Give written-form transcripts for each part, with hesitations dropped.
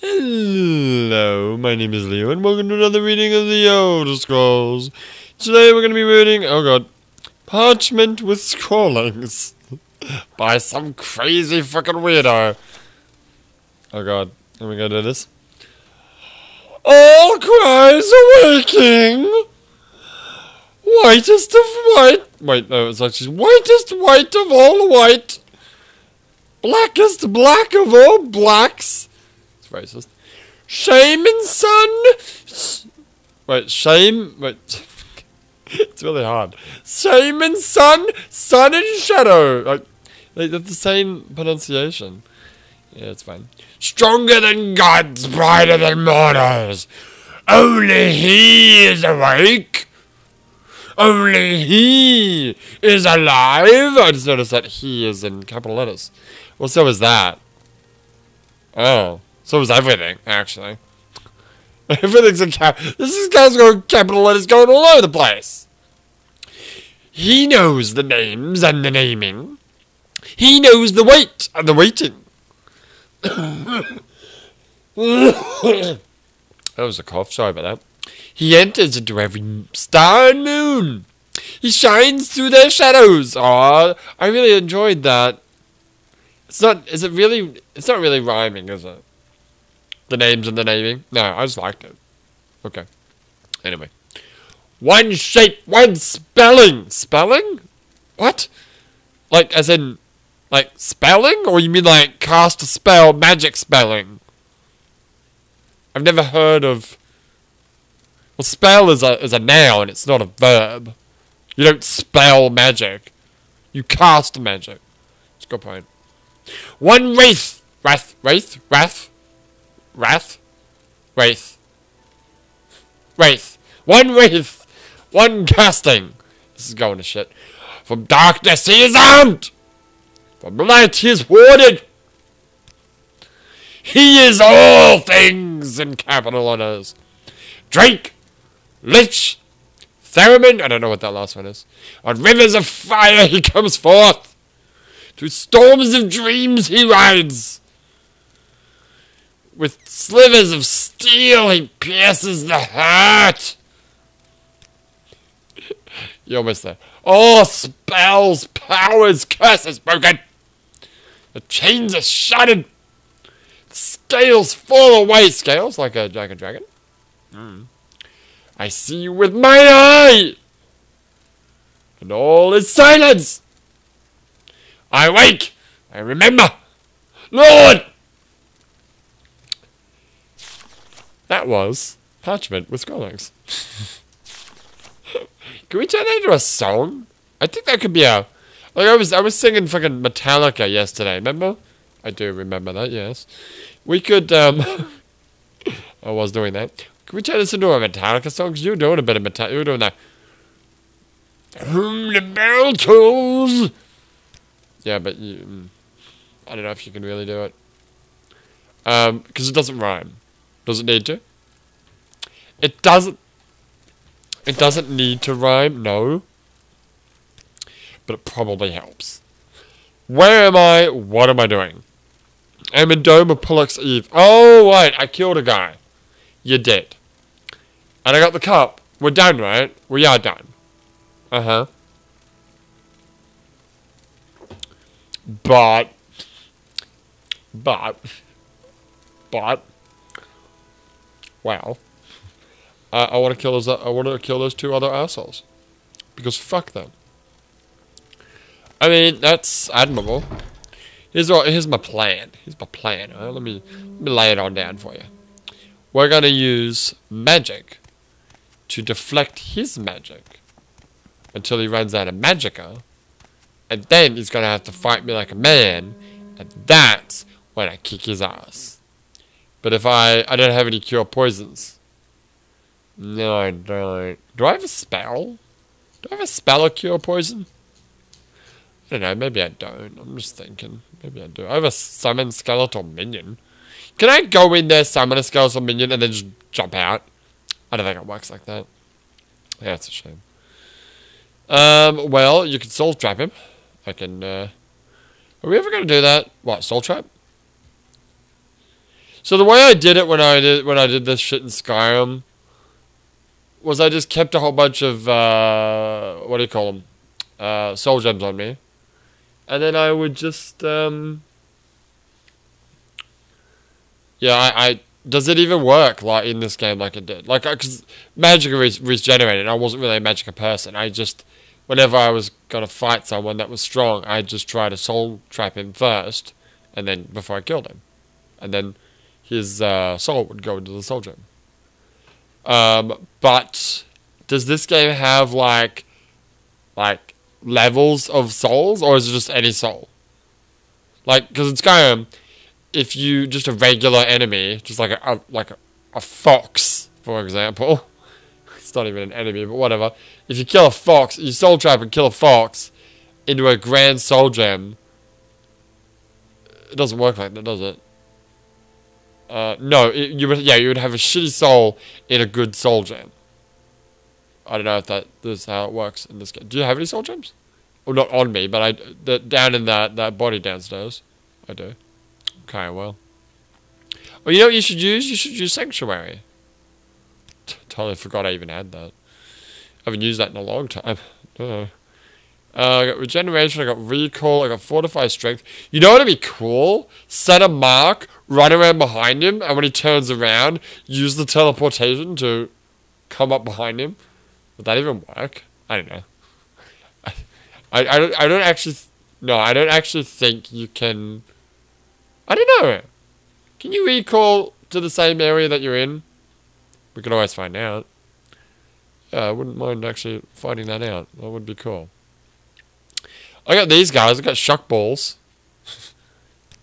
Hello, my name is Leo, and welcome to another reading of The Elder Scrolls. Today we're going to be reading, oh god, Parchment with Scrawlings by some crazy fucking weirdo. Oh god, can we go do this? All cries awaking! Whitest of white... Wait, no, it's actually whitest white of all white. Blackest black of all blacks. Racist. Shame and sun. Wait, shame. Wait, it's really hard. Shame and sun. Sun and shadow. Like, they have the same pronunciation. Yeah, it's fine. Stronger than gods, brighter than mortals. Only he is awake. Only he is alive. I just noticed that he is in capital letters. Well, so is that. Oh. So is everything, actually. Everything's in capital. This guy's going capital letters going all over the place. He knows the names and the naming. He knows the wait and the waiting. That was a cough, sorry about that. He enters into every star and moon. He shines through their shadows. Aw, I really enjoyed that. It's not really rhyming, is it? The names and the naming? No, I just liked it. Okay. Anyway. One shape, one spelling! Spelling? What? Like, as in, like, spelling? Or you mean, like, cast a spell, magic spelling? I've never heard of... Well, spell is a noun, it's not a verb. You don't spell magic. You cast magic. It's a good point. One wraith! Wraith. One wraith. One casting. This is going to shit. From darkness he is armed. From light he is warded. He is all things in capital letters. Drake. Lich. Theremin. I don't know what that last one is. On rivers of fire he comes forth. Through storms of dreams he rides. With slivers of steel, he pierces the heart. You almost there. All spells, powers, curses broken. The chains are shattered. Scales fall away. Scales like a dragon. I see you with my eye. And all is silence. I wake. I remember. Lord. That was Parchment with Scrawlings. Can we turn that into a song? I think that could be a... Like, I was singing fucking Metallica yesterday, remember? I do remember that, yes. We could, I was doing that. Can we turn this into a Metallica song? Because you were doing a bit of Metallica. You were doing that. The bell tolls! Yeah, but you... I don't know if you can really do it. Because it doesn't rhyme. Does it need to? It doesn't need to rhyme, no. But it probably helps. Where am I? What am I doing? I'm in Doma Pollux Eve. Oh, right, I killed a guy. You're dead. And I got the cup. We're done, right? We are done. Uh-huh. But... Wow. I want to kill those two other assholes. Because fuck them. I mean, that's admirable. Here's my plan. Here's my plan. Right? Let me lay it on down for you. We're going to use magic to deflect his magic until he runs out of magicka. And then he's going to have to fight me like a man. And that's when I kick his ass. But if I don't have any cure poisons. No, I don't. Do I have a spell? Do I have a spell or cure poison? I don't know, maybe I don't. I'm just thinking. Maybe I do. I have a summon skeletal minion. Can I go in there, summon a skeletal minion, and then just jump out? I don't think it works like that. Yeah, it's a shame. Well, you can soul trap him. I can, Are we ever going to do that? What, soul trap? So the way I did it when I did this shit in Skyrim was I just kept a whole bunch of soul gems on me, and then I would just I does it even work like in this game like it did? Like, because magic regenerated, I wasn't really a magicka person. I just, whenever I was gonna fight someone that was strong, I just tried to soul trap him first, and then before I killed him, and then his soul would go into the soul gem. But does this game have like levels of souls, or is it just any soul? Like, because in Skyrim, if you just a regular enemy, just like a fox, for example, it's not even an enemy, but whatever. If you kill a fox, you soul trap and kill a fox into a grand soul gem. It doesn't work like that, does it? No, you would have a shitty soul in a good soul gem. I don't know if that is how it works in this game. Do you have any soul gems? Well, not on me, but down in that body downstairs, I do. Okay, well, you know what you should use? You should use Sanctuary. Totally forgot I even had that. I haven't used that in a long time. I got Regeneration, I got Recall, I got Fortify Strength. You know what would be cool? Set a mark, run around behind him, and when he turns around, use the teleportation to come up behind him. Would that even work? I don't know. I don't actually think you can... I don't know. Can you recall to the same area that you're in? We could always find out. Yeah, I wouldn't mind actually finding that out. That would be cool. I got these guys. I got shock balls.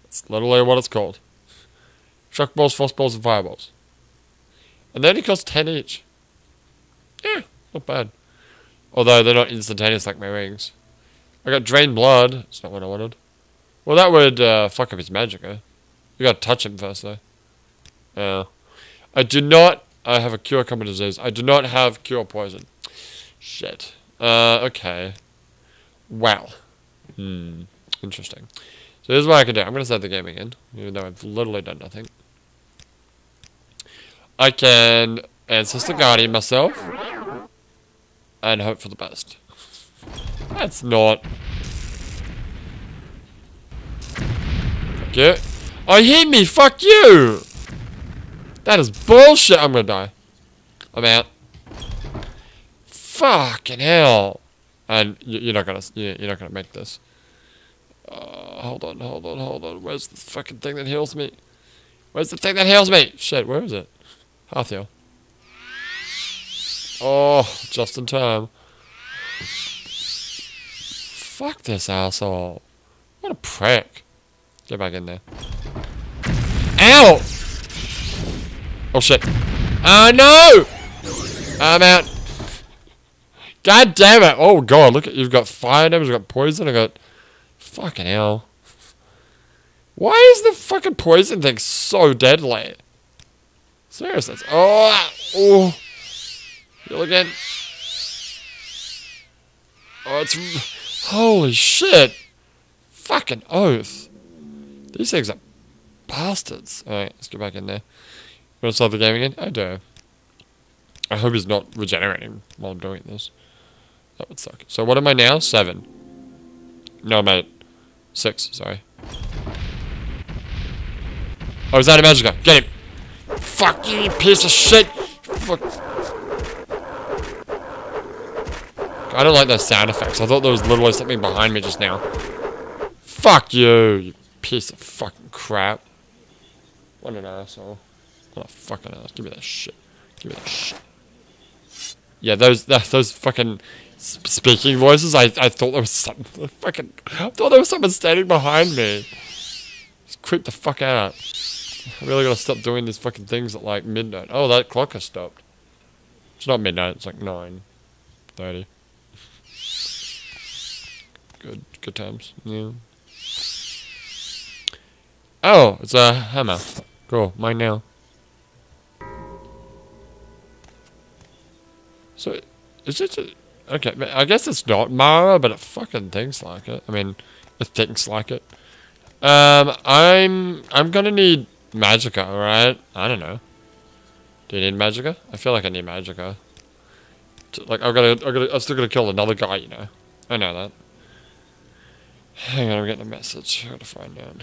That's literally what it's called. Shock balls, force balls, and fireballs. And they only cost 10 each. Yeah, not bad. Although they're not instantaneous like my rings. I got drained blood. That's not what I wanted. Well, that would fuck up his magicka. You gotta touch him first, though. I have a cure common disease. I do not have cure poison. Shit. Okay. Wow. Interesting. So here's what I can do. I'm gonna start the game again, even though I've literally done nothing. I can Ancestor Guardian myself and hope for the best. That's not... Yeah. Oh, he hit me! Fuck you! That is bullshit! I'm gonna die. I'm out. Fucking hell! And you're not gonna make this. Hold on. Where's the fucking thing that heals me? Where's the thing that heals me? Shit, where is it? Half heal. Oh, just in time. Fuck this asshole! What a prick! Get back in there. Ow! Oh shit. Oh no! I'm out. God damn it! Oh god, look at, you've got fire damage, you've got poison, I got... Fucking hell. Why is the fucking poison thing so deadly? Seriously. Oh! Heal again. Oh, it's... Holy shit! Fucking oath. These things are bastards. Alright, let's get back in there. You want to start the game again? I do. I hope he's not regenerating while I'm doing this. That would suck. So what am I now? 7. No, I'm at 6, sorry. Oh, is that a magicka? Get him! Fuck you, piece of shit! Fuck. I don't like those sound effects. I thought there was literally something behind me just now. Fuck you! Piece of fucking crap. What an asshole. What a fucking ass. Give me that shit. Give me that shit. Yeah, those fucking speaking voices, I thought there was something fucking... I thought there was someone standing behind me. Just creep the fuck out. I really gotta stop doing these fucking things at like midnight. Oh, that clock has stopped. It's not midnight, it's like 9:30. Good times. Yeah. Oh, it's a hammer. Cool, mine now. So, is it a... Okay, I guess it's not Mara, but it fucking thinks like it. I mean, it thinks like it. I'm gonna need Magicka, right? I don't know. Do you need Magicka? I feel like I need Magicka. Like, I'm still gonna kill another guy, you know. I know that. Hang on, I'm getting a message. I gotta find out.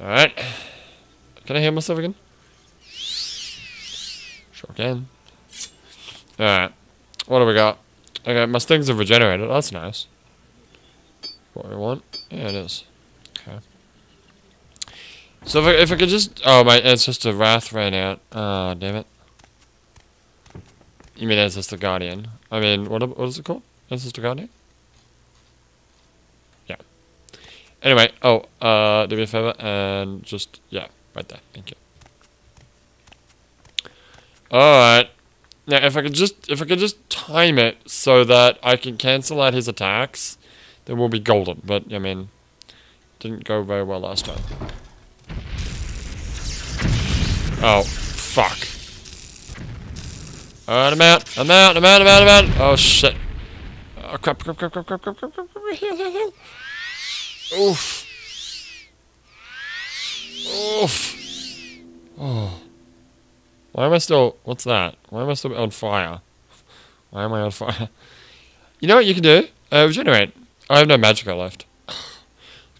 Alright. Can I hear myself again? Sure can. Alright. What do we got? Okay, my stings have regenerated. That's nice. What we want? Yeah, it is. Okay. So if I could just... Oh, my Ancestor Wrath ran out. Oh, damn it. You mean Ancestor Guardian. I mean, what is it called? Ancestor Guardian? Anyway, oh, do me a favor and just, yeah, right there. Thank you. Alright. Now, if I could just time it so that I can cancel out his attacks, then we'll be golden. But, I mean, didn't go very well last time. Oh, fuck. Alright, I'm out. Oh, shit. Oh, crap. Heal. Oof. Oof. Oh. Why am I still... What's that? Why am I still on fire? Why am I on fire? You know what you can do? Regenerate. I have no Magicka left.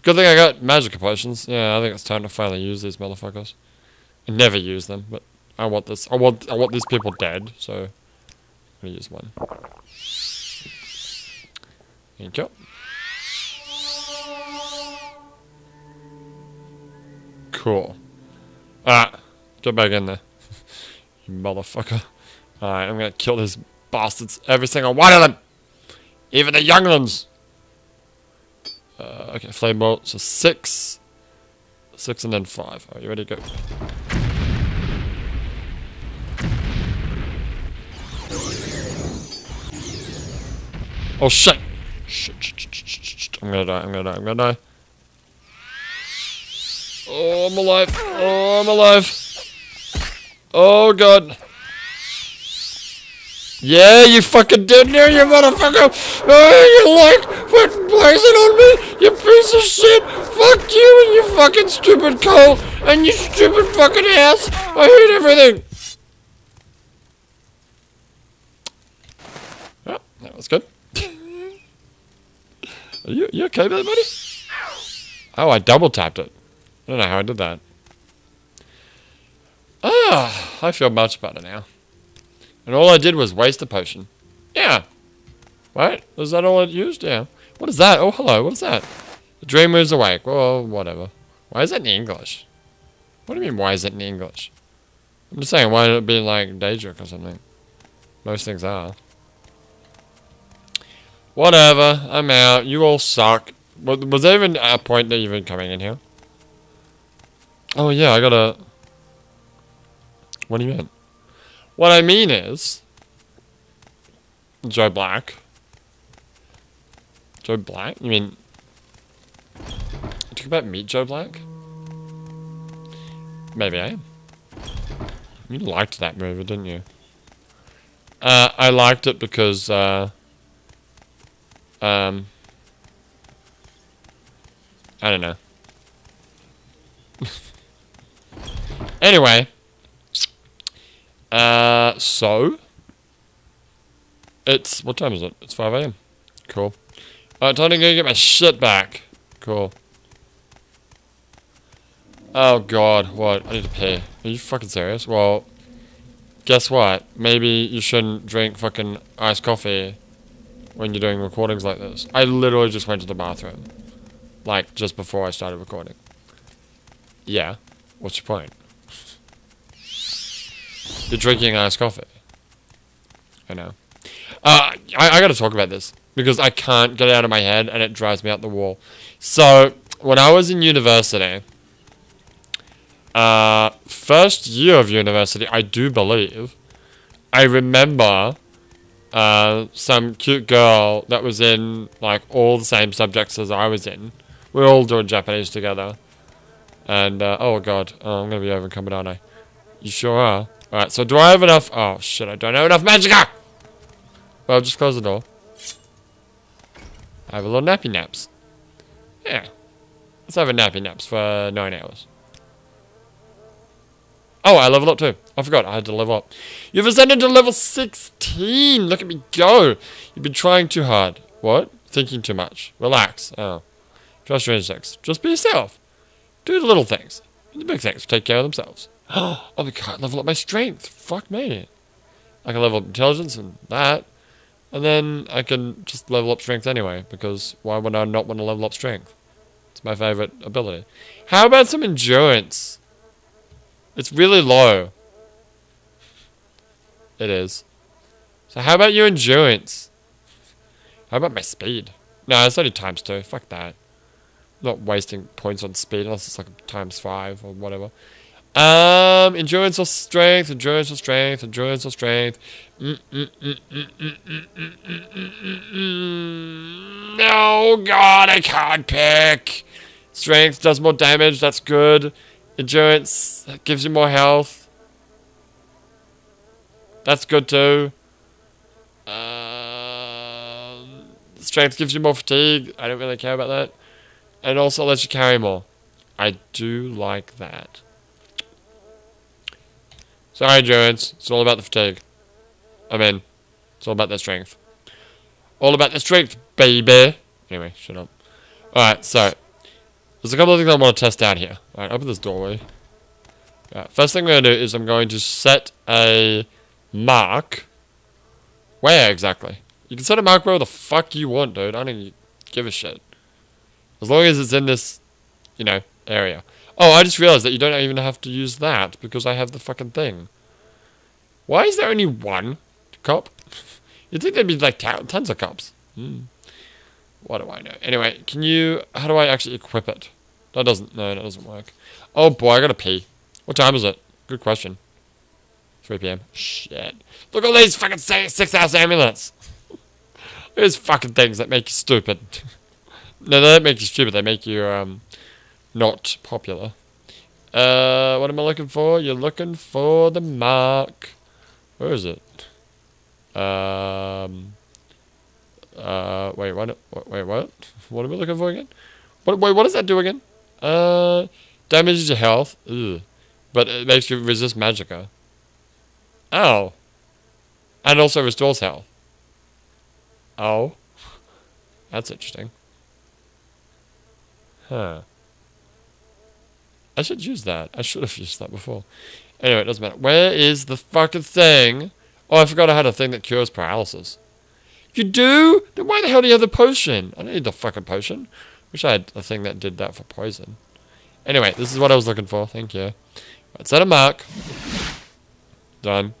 Good thing I got Magicka potions. Yeah, I think it's time to finally use these motherfuckers. I never use them, but I want this. I want these people dead, so... I'm gonna use one. Thank you. Cool. Alright, get back in there. You motherfucker. Alright, I'm gonna kill these bastards. Every single one of them! Even the younglings! Okay, flame bolt. So 6. 6 and then 5. Alright, you ready to go? Oh shit! Shit. I'm gonna die. Oh, I'm alive. Oh, God. Yeah, you fucking did there, you motherfucker. Oh, you like fucking blazing on me, you piece of shit. Fuck you and you fucking stupid coal and you stupid fucking ass. I hate everything. Oh, that was good. Are you okay with that, buddy? Oh, I double tapped it. I don't know how I did that. Ah, I feel much better now. And all I did was waste a potion. Yeah. Right? Was that all I used? Yeah. What is that? Oh, hello. What is that? The dream moves awake. Well, whatever. Why is that in English? What do you mean, why is it in English? I'm just saying, why would it be like Daedric or something? Most things are. Whatever. I'm out. You all suck. Was there even a point that you've been coming in here? Oh yeah, I gotta... What do you mean? What I mean is... Joe Black. Joe Black? You mean... Are you talking about Meet Joe Black? Maybe I am. You liked that movie, didn't you? I liked it because, I don't know. Anyway, so it's what time is it? It's 5 AM. Cool. Alright, time to go get my shit back. Cool. Oh god, what? I need to pee. Are you fucking serious? Well, guess what? Maybe you shouldn't drink fucking iced coffee when you're doing recordings like this. I literally just went to the bathroom, like just before I started recording. Yeah. What's your point? You're drinking iced coffee. I know. I gotta talk about this because I can't get it out of my head and it drives me up the wall. So, when I was in university, first year of university, I do believe, I remember some cute girl that was in like all the same subjects as I was in. We were all doing Japanese together. And, oh god, oh, I'm gonna be overcoming, aren't I? You sure are. Alright, so do I have enough? Oh shit, I don't have enough magicka! Well, just close the door. I have a little nappy naps. Yeah. Let's have a nappy naps for 9 hours. Oh, I leveled up too. I forgot I had to level up. You've ascended to level 16! Look at me go! You've been trying too hard. What? Thinking too much. Relax. Oh. Trust your instincts. Just be yourself. Do the little things. The big things take care of themselves. Oh, I can't level up my strength. Fuck me. I can level up intelligence and that. And then I can just level up strength anyway, because why would I not want to level up strength? It's my favorite ability. How about some endurance? It's really low. It is. So how about your endurance? How about my speed? No, it's only ×2. Fuck that. I'm not wasting points on speed unless it's like ×5 or whatever. Endurance or strength, endurance or strength, endurance or strength. No, god, I can't pick. Strength does more damage, that's good. Endurance gives you more health. That's good too. Strength gives you more fatigue. I don't really care about that. And also lets you carry more. I do like that. Sorry, endurance. It's all about the fatigue. I mean, it's all about the strength. All about the strength, baby. Anyway, shut up. Alright, so. There's a couple of things I want to test out here. Alright, open this doorway. Right, first thing I'm going to do is I'm going to set a mark. Where exactly? You can set a mark where the fuck you want, dude. I don't even give a shit. As long as it's in this, you know, area. Oh, I just realized that you don't even have to use that because I have the fucking thing. Why is there only one cop? You'd think there'd be like tons of cops. What do I know? Anyway, can you... How do I actually equip it? That doesn't... No, that doesn't work. Oh boy, I gotta pee. What time is it? Good question. 3 PM. Shit. Look at all these fucking 6-ounce amulets. These fucking things that make you stupid. No, they don't make you stupid. They make you, not popular. What am I looking for? You're looking for the mark. Where is it? Wait, what? What am I looking for again? What does that do again? Damages your health. Ugh. But it makes you resist magicka. Oh. And also restores health. Oh. That's interesting. Huh. I should use that. I should have used that before. Anyway, it doesn't matter. Where is the fucking thing? Oh, I forgot I had a thing that cures paralysis. You do? Then why the hell do you have the potion? I don't need the fucking potion. Wish I had a thing that did that for poison. Anyway, this is what I was looking for. Thank you. Right, set a mark. Done.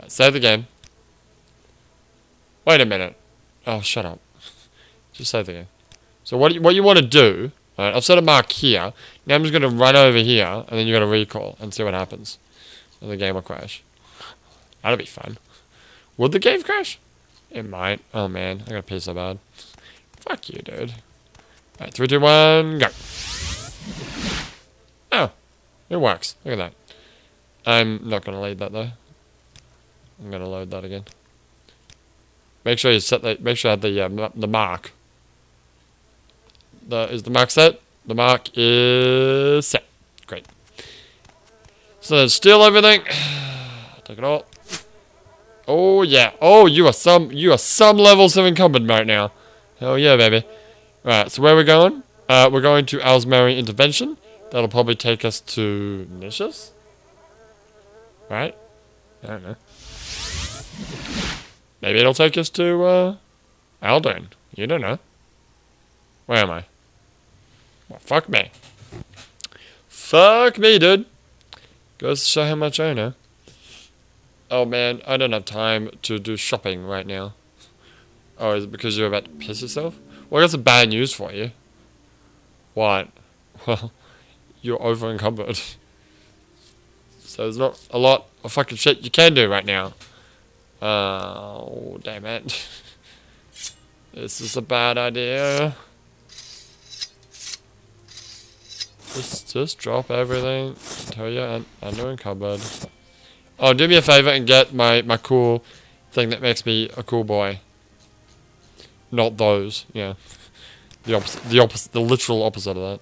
Right, save the game. Wait a minute. Oh, shut up. Just save the game. So what you want to do... Alright, I've set a mark here. Now I'm just going to run over here, and then you're going to recall and see what happens. And the game will crash. That'll be fun. Would the game crash? It might. Oh man, I got to pee so bad. Fuck you, dude. Alright, 3, 2, 1, go. Oh, it works. Look at that. I'm not going to lead that though. I'm going to load that again. Make sure you set the. Make sure I have the mark. Is the mark set? The mark is set. Great. So steal everything. Take it all. Oh yeah. Oh, you are some levels of incumbent right now. Hell yeah, baby. Alright, so where are we going? We're going to Alzmarri Intervention. That'll probably take us to Nicias? Right? I don't know. Maybe it'll take us to Alden. You don't know. Where am I? Well, fuck me. Fuck me, dude. Goes to show how much I know. Oh, man. I don't have time to do shopping right now. Oh, is it because you're about to piss yourself? Well, I got some bad news for you. What? Well, you're over encumbered. So there's not a lot of fucking shit you can do right now. Oh, damn it. This is a bad idea. Just drop everything until you're under a cupboard. Oh, do me a favor and get my cool thing that makes me a cool boy. Not those, yeah. The literal opposite of that.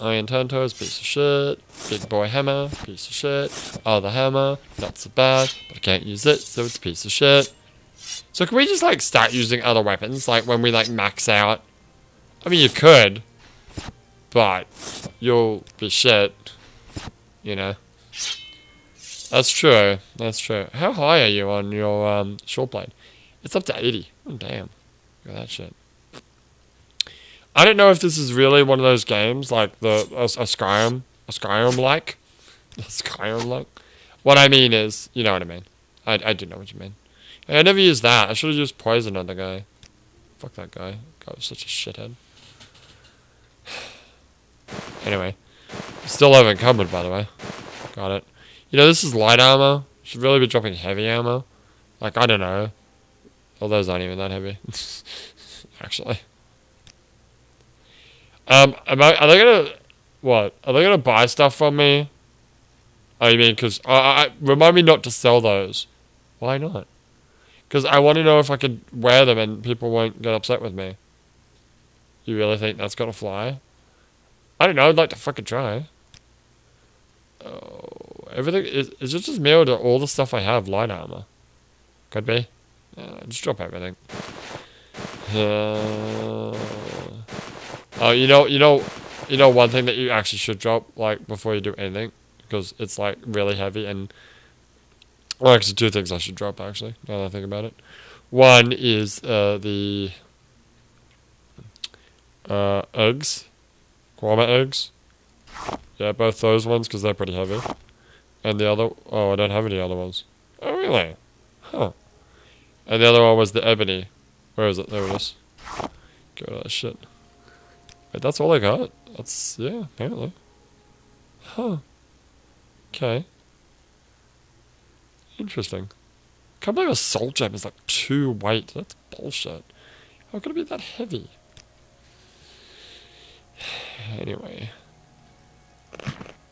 Iron Tantos, piece of shit. Big boy hammer, piece of shit. Other hammer, not so bad, but I can't use it, so it's a piece of shit. So can we just, like, start using other weapons, like, when we, like, max out? I mean, you could, but you'll be shit, you know? That's true, that's true. How high are you on your, short blade? It's up to 80. Oh, damn. Look at that shit. I don't know if this is really one of those games, like, a Skyrim-like. What I mean is, you know what I mean. I do know what you mean. I never used that. I should have used poison on the guy. Fuck that guy. God, was such a shithead. Anyway. Still over encumbered, by the way. Got it. You know, this is light armor. Should really be dropping heavy armor. Like, I don't know. Well, those aren't even that heavy. Actually. Are they gonna... What? Are they gonna buy stuff from me? Oh, you mean, because... remind me not to sell those. Why not? Because I want to know if I could wear them and people won't get upset with me. You really think that's gonna fly? I don't know, I'd like to fucking try. Oh, everything... Is it just me or do all the stuff I have light armor? Could be. Just drop everything. Oh, you know one thing that you actually should drop, like, before you do anything? Because it's, like, really heavy and... Well, actually, two things I should drop, actually, now that I think about it. One is, the... Uggs. Kwama Uggs. Yeah, both those ones, because they're pretty heavy. And the other... Oh, I don't have any other ones. Oh, really? Huh. And the other one was the ebony. Where is it? There it is. Get rid of that shit. Wait, that's all I got? That's... Yeah, apparently. Huh. Okay. Interesting. I can't believe a soul gem is like 2 weight. That's bullshit. How could it be that heavy? Anyway. You're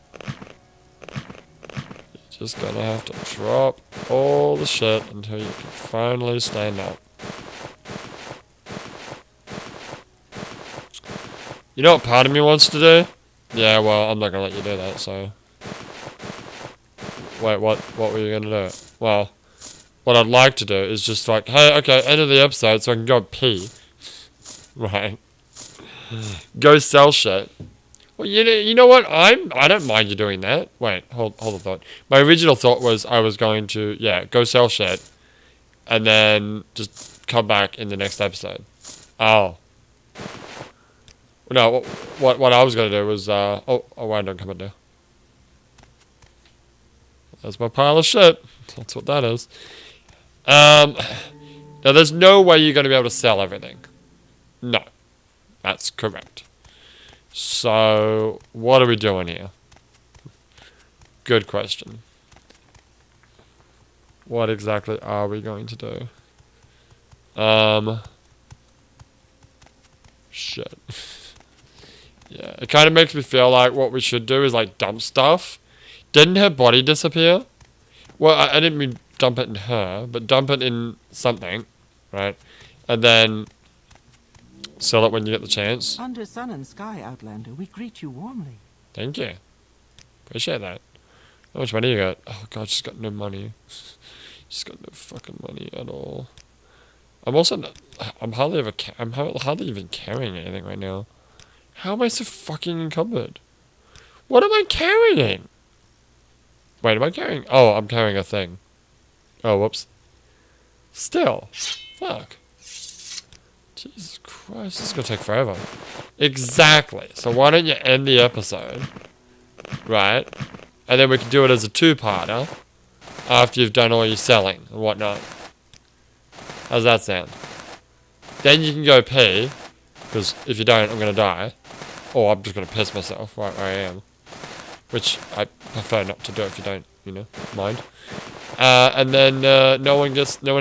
just gonna have to drop all the shit until you can finally stand up. You know what part of me wants to do? Yeah, well, I'm not gonna let you do that, so... Wait, what were you gonna do? Well, what I'd like to do is just like, hey, okay, end of the episode so I can go pee. Right. Go sell shit. Well, you know what? I don't mind you doing that. Wait, hold a thought. My original thought was I was going to, yeah, go sell shit. And then just come back in the next episode. Oh. No, what I was going to do was, oh, I don't come and do. That's my pile of shit. That's what that is. Now, there's no way you're going to be able to sell everything. No. That's correct. So, what are we doing here? Good question. What exactly are we going to do? Shit. Yeah, it kind of makes me feel like what we should do is, like, dump stuff. Didn't her body disappear? Well, I didn't mean dump it in her, but dump it in something, right? And then sell it when you get the chance. Under sun and sky, Outlander, we greet you warmly. Thank you. Appreciate that. How much money you got? Oh, God, she's got no money. She's got no fucking money at all. I'm also not... I'm hardly even carrying anything right now. How am I so fucking encumbered? What am I carrying? Wait, am I carrying? Oh, I'm carrying a thing. Oh, whoops. Still. Fuck. Jesus Christ, this is gonna take forever. Exactly. So why don't you end the episode? Right? And then we can do it as a two-parter. After you've done all your selling and whatnot. How's that sound? Then you can go pee. Because if you don't, I'm gonna die. Or I'm just gonna piss myself right where I am. Which I prefer not to do if you don't, you know, mind. And then no one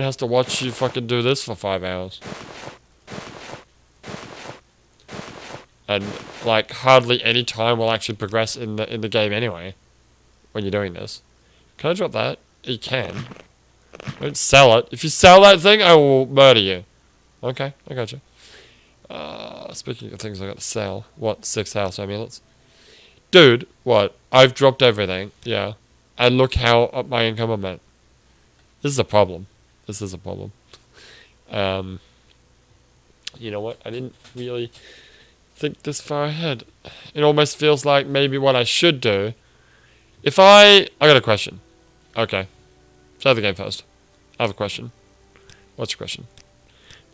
has to watch you fucking do this for 5 hours. And like hardly any time will actually progress in the game anyway. When you're doing this, can I drop that? You can. Don't sell it. If you sell that thing, I will murder you. Okay, I got you. Speaking of things I got to sell, what 6 house amulets? Dude, what? I've dropped everything. Yeah, and look how up my income I'm at. This is a problem. This is a problem. You know what? I didn't really think this far ahead. It almost feels like maybe what I should do. If I got a question. Okay. Start the game first. I have a question. What's your question?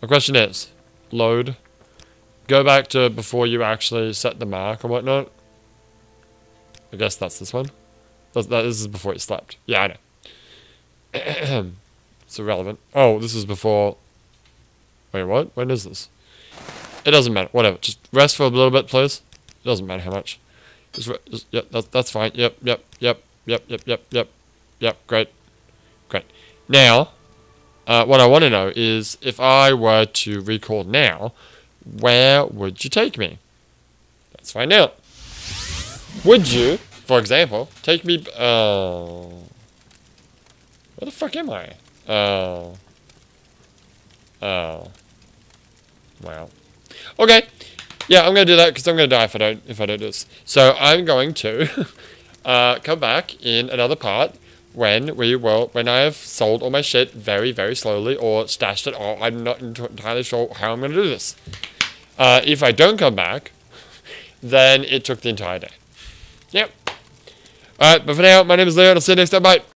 My question is, load. Go back to before you actually set the mark or whatnot. I guess that's this one. This is before you slept. Yeah, I know. It's irrelevant. Oh, this is before... Wait, what? When is this? It doesn't matter. Whatever. Just rest for a little bit, please. It doesn't matter how much. Just, yep, that's fine. Yep. Great. Now, what I want to know is, if I were to recall now, where would you take me? Let's find out. Would you, for example, take me... Where the fuck am I? Wow. Okay. Yeah, I'm gonna do that because I'm gonna die if I don't do this. So I'm going to come back in another part when I have sold all my shit very, very slowly or stashed it all. I'm not entirely sure how I'm gonna do this. If I don't come back, then it took the entire day. Yep. Alright, but for now, my name is Leo and I'll see you next time. Bye.